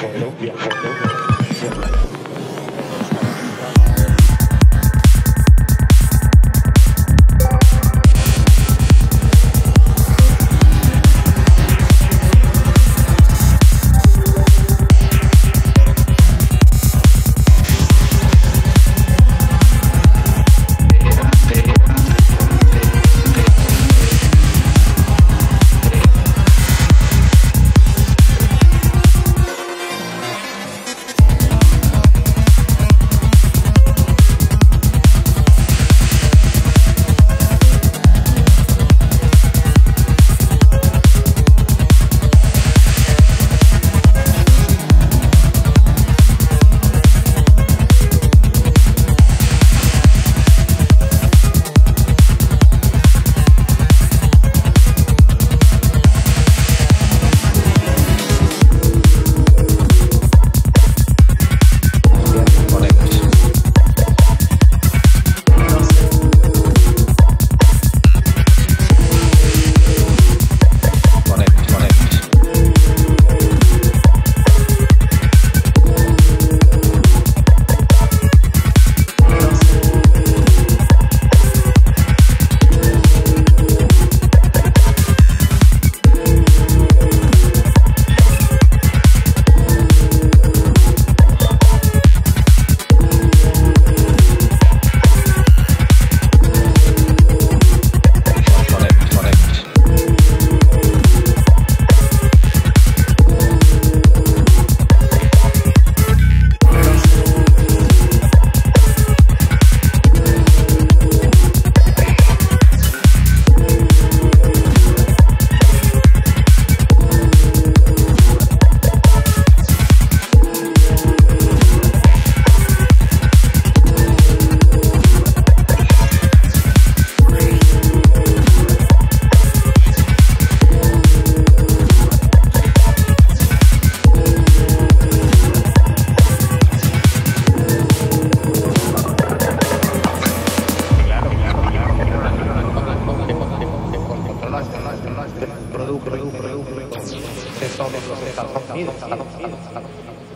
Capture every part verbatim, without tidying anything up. Colombia, Colombia.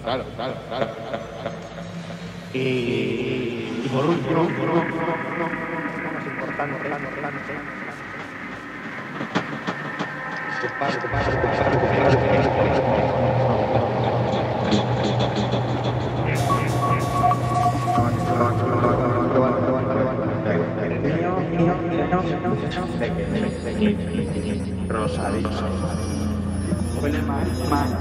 Claro, claro, claro. Y por último, más importante, relevante. Huele mal, mal.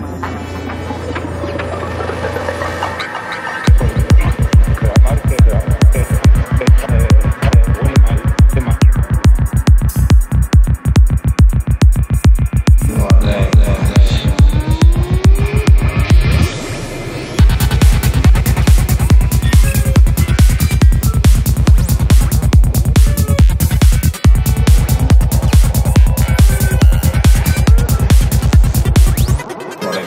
Correcto.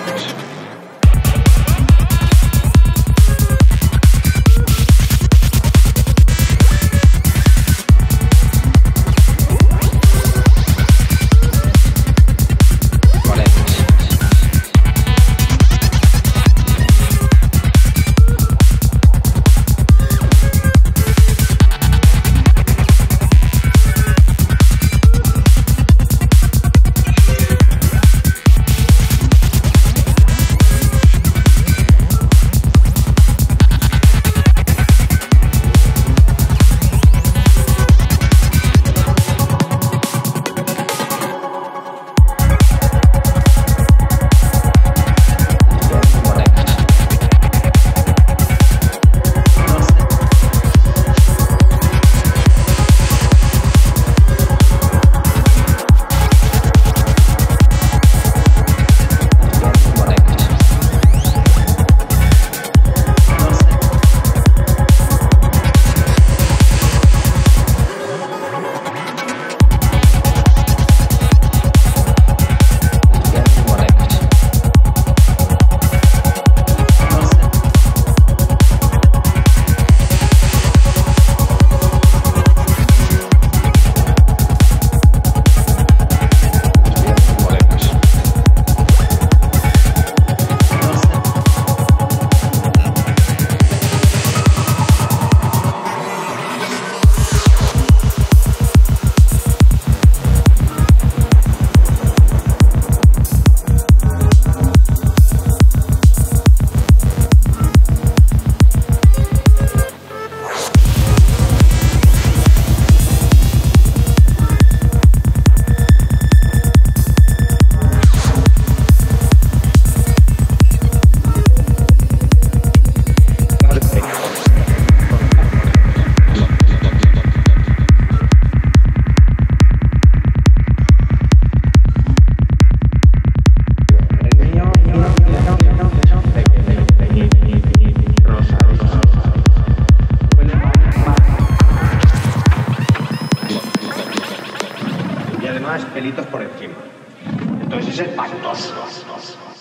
demás pelitos por encima. Entonces es espantoso.